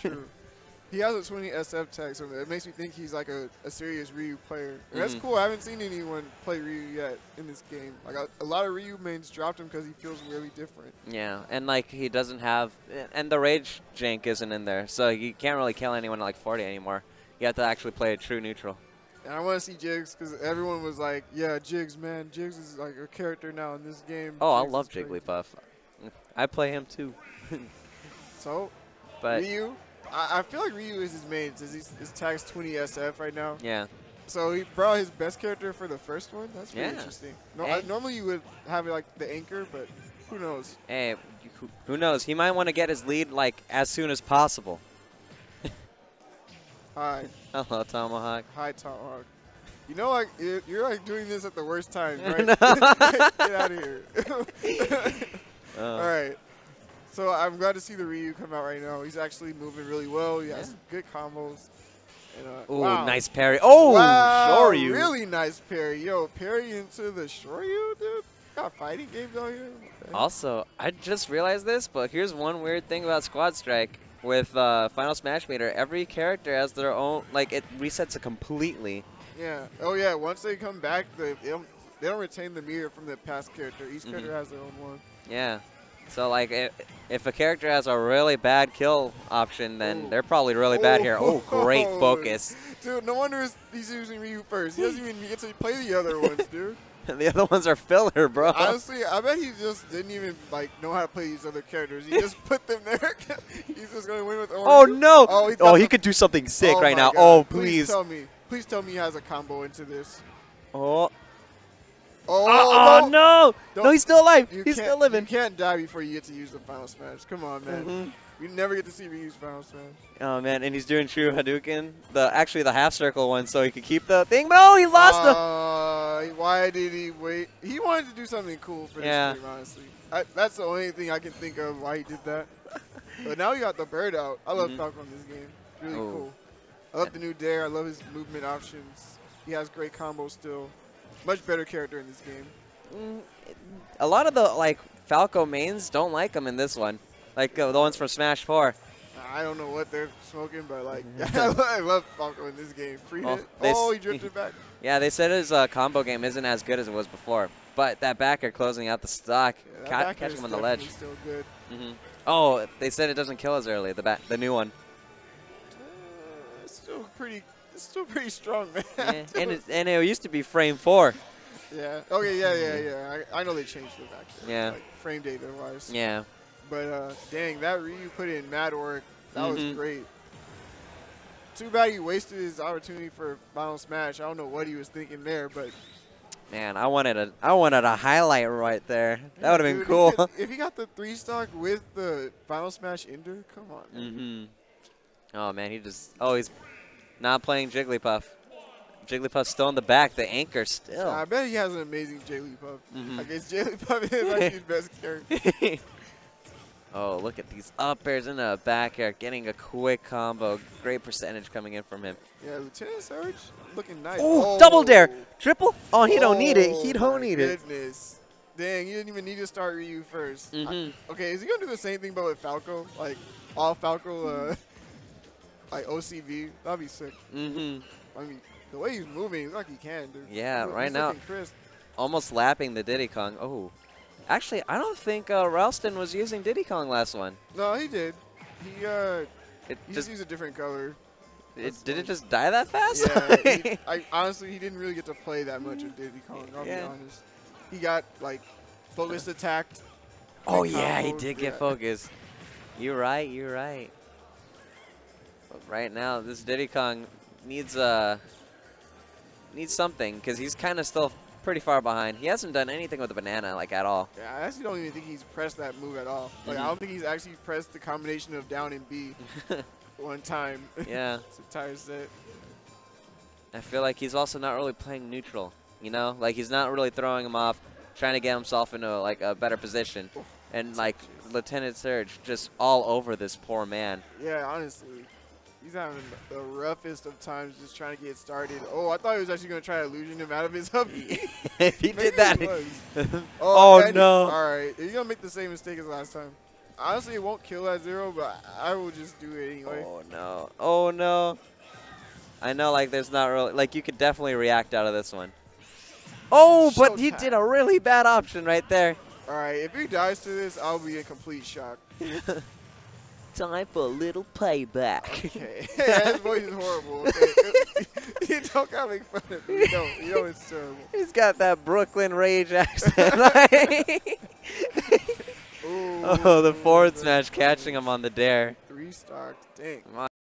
true. He has a 20 SF tag, so it makes me think he's like a serious Ryu player. And that's cool. I haven't seen anyone play Ryu yet in this game. Like a lot of Ryu mains dropped him because he feels really different. Yeah, and like he doesn't have, and the rage jank isn't in there, so you can't really kill anyone at like 40 anymore. You have to actually play a true neutral. And I want to see Jiggs because everyone was like, "Yeah, Jiggs, man, Jiggs is like a character now in this game." Oh, Jiggs, I love Jigglypuff. I play him too. So, but Ryu. I feel like Ryu is his main since his tag's 20 SF right now. Yeah. So he brought his best character for the first one. That's really interesting. No, normally you would have like the anchor, but who knows? Hey, who knows? He might want to get his lead like as soon as possible. Hi. Hello, Tomahawk. Hi, Tomahawk. You know, like you're like doing this at the worst time, right? Get out of here. All right. So I'm glad to see the Ryu come out right now. He's actually moving really well. He has good combos. And, ooh, wow. Nice parry. Oh, wow, Shoryu. Really nice parry. Yo, parry into the Shoryu, dude. Got fighting games out here. Okay. Also, I just realized this, but here's one weird thing about Squad Strike. With Final Smash Meter, every character has their own, like, it resets it completely. Yeah. Oh, yeah. Once they come back, they don't retain the meter from the past character. Each character has their own one. Yeah. So, like, if a character has a really bad kill option, then they're probably really bad here. Oh, great focus. Dude, no wonder he's using Ryu first. He doesn't even get to play the other ones, dude. The other ones are filler, bro. Honestly, I bet he just didn't even, like, know how to play these other characters. He just put them there. He's just going to win with orange. Oh, no. Oh, he could do something sick right now. God. Oh, please. Please tell me. Please tell me he has a combo into this. Oh. Oh, no! No, he's still alive. He's still living. You can't die before you get to use the Final Smash. Come on, man. You never get to see me use Final Smash. Oh, man, and he's doing true Hadouken. Actually, the half circle one, so he could keep the thing. No, he lost the... Why did he wait? He wanted to do something cool for this game, honestly. That's the only thing I can think of why he did that. But now he got the bird out. I love Falcon in this game. Really cool. I love the new dare. I love his movement options. He has great combos still. Much better character in this game. A lot of the like Falco mains don't like him in this one, like the ones from Smash 4. I don't know what they're smoking, but like I love Falco in this game. Free hit. Oh, he drifted back. Yeah, they said his combo game isn't as good as it was before, but that backer closing out the stock, catching him on the ledge. Still good. Oh, they said it doesn't kill as early. The new one. It's still pretty strong, man. Yeah. and it used to be frame 4. Yeah. Okay. Yeah. I know they changed the back there. Yeah. Like frame data wise. Yeah. But dang, that Ryu put in mad work. That was great. Too bad he wasted his opportunity for Final Smash. I don't know what he was thinking there, but. Man, I wanted a highlight right there. That would have been cool. If he got the 3-stock with the Final Smash Ender, come on. Man. Oh man, he just. Oh, he's. Not playing Jigglypuff. Jigglypuff's still in the back. The anchor still. I bet he has an amazing Jigglypuff. I guess Jigglypuff is like his best character. Oh, look at these up airs in the back air. Getting a quick combo. Great percentage coming in from him. Yeah, Lt. Surge looking nice. Ooh, oh, double dare. Triple? Oh, he don't need it. He don't need it. Dang, you didn't even need to start Ryu first. Okay, is he going to do the same thing but with Falco? Like, all Falco... like OCV, that'd be sick. I mean, the way he's moving, it's like he can, dude. Yeah, right now, almost lapping the Diddy Kong. Oh, actually, I don't think Ralston was using Diddy Kong last one. No, he did. He just used a different color. Did it just die that fast? Yeah. Honestly, he didn't really get to play that much of Diddy Kong. I'll be honest. He got like focused attacked. Oh yeah, he did get focused. You're right. You're right. But right now, this Diddy Kong needs something because he's kind of still pretty far behind. He hasn't done anything with the banana like at all. Yeah, I actually don't even think he's pressed that move at all. Like I don't think he's actually pressed the combination of down and B one time. Yeah, it's a entire set. I feel like he's also not really playing neutral. You know, like he's not really throwing him off, trying to get himself into like a better position. And like Lieutenant Surge just all over this poor man. Yeah, honestly. He's having the roughest of times just trying to get started. Oh, I thought he was actually going to try to illusion him out of his up. If he did that. Oh, no. All right. He's going to make the same mistake as last time. Honestly, it won't kill at zero, but I will just do it anyway. Oh, no. Oh, no. I know, like, there's not really... Like, you could definitely react out of this one. Oh, but Showtime. He did a really bad option right there. All right, if he dies to this, I'll be in complete shock. Time for a little playback. Okay. Yeah, his voice is horrible. You don't gotta make fun of me. You know it's terrible. He's got that Brooklyn rage accent. Ooh, oh, the forward smash catching him on the dare. Three-stock. Dang.